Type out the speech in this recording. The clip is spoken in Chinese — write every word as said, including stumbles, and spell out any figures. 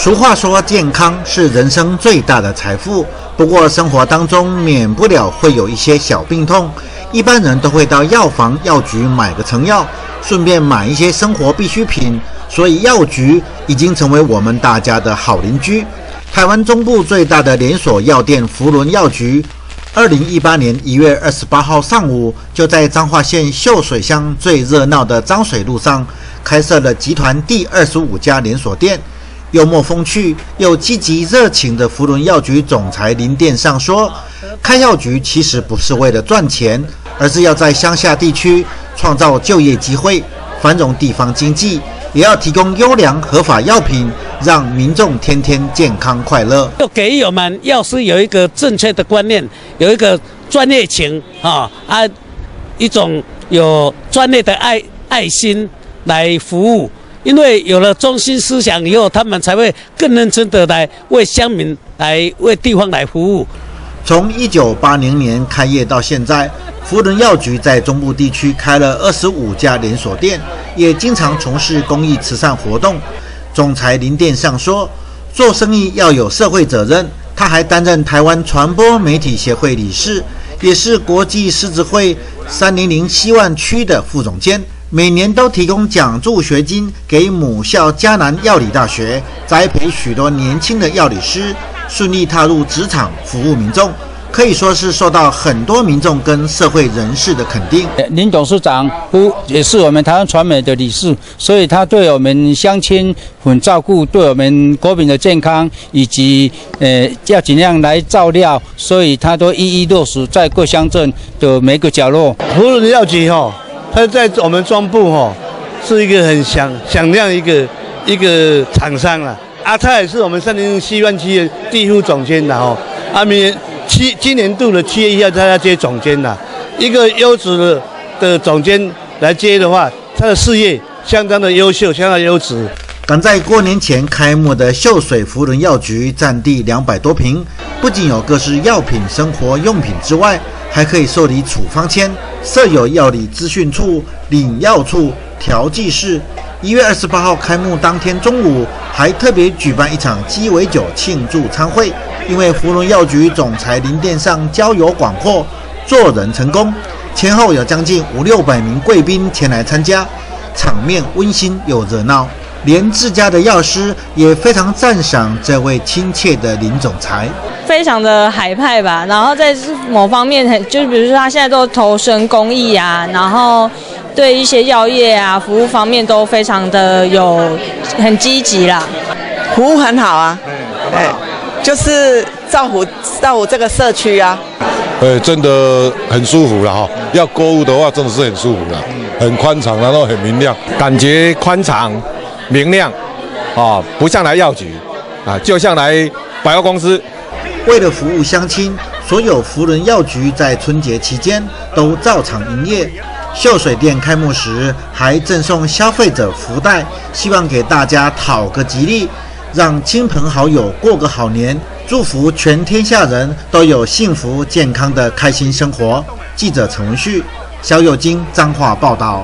俗话说，健康是人生最大的财富。不过，生活当中免不了会有一些小病痛，一般人都会到药房、药局买个成药，顺便买一些生活必需品。所以，药局已经成为我们大家的好邻居。台湾中部最大的连锁药店福伦药局，二零一八年一月二十八号上午，就在彰化县秀水乡最热闹的彰水路上，开设了集团第二十五家连锁店。幽默风趣又积极热情的福伦药局总裁林殿上说：“开药局其实不是为了赚钱，而是要在乡下地区创造就业机会，繁荣地方经济，也要提供优良合法药品，让民众天天健康快乐。要给我们药师有一个正确的观念，有一个专业情啊啊，一种有专业的爱爱心来服务。”因为有了中心思想以后，他们才会更认真的来为乡民、来为地方来服务。从一九八零年开业到现在，福伦药局在中部地区开了二十五家连锁店，也经常从事公益慈善活动。总裁林殿上说，做生意要有社会责任。他还担任台湾传播媒体协会理事，也是国际狮子会三零零西万区的副总监。每年都提供奖助学金给母校嘉南药理大学，栽培许多年轻的药理师，顺利踏入职场服务民众，可以说是受到很多民众跟社会人士的肯定。林董事长不也是我们台湾传媒的理事，所以他对我们乡亲很照顾，对我们国民的健康以及呃要尽量来照料，所以他都一一落实在各乡镇的每个角落。福伦药局吼。它在我们中部哈、哦，是一个很响响亮一个一个厂商啦。啊，他也是我们三零零西湾区的地副总监的哈、哦。啊，明年七今年度的七月一号，他要接总监啦。一个优质的的总监来接的话，他的事业相当的优秀，相当优质。赶在过年前开幕的秀水福伦药局，占地两百多坪，不仅有各式药品、生活用品之外，还可以受理处方签，设有药理资讯处、领药处、调剂室。一月二十八号开幕当天中午，还特别举办一场鸡尾酒庆祝餐会。因为福伦药局总裁林殿上交友广阔，做人成功，前后有将近五六百名贵宾前来参加，场面温馨又热闹。连自家的药师也非常赞赏这位亲切的林总裁，非常的海派吧。然后在某方面，就比如说他现在都投身公益啊，然后对一些药业啊、服务方面都非常的有很积极啦，服务很好啊，哎、欸，就是造福到我这个社区啊。呃、欸，真的很舒服了哈。要购物的话，真的是很舒服了，很宽敞，然后很明亮，感觉宽敞。明亮，啊，不像来药局，啊，就像来百货公司。为了服务乡亲，所有福伦药局在春节期间都照常营业。秀水店开幕时还赠送消费者福袋，希望给大家讨个吉利，让亲朋好友过个好年，祝福全天下人都有幸福健康的开心生活。记者陈文旭、萧友金彰化报道。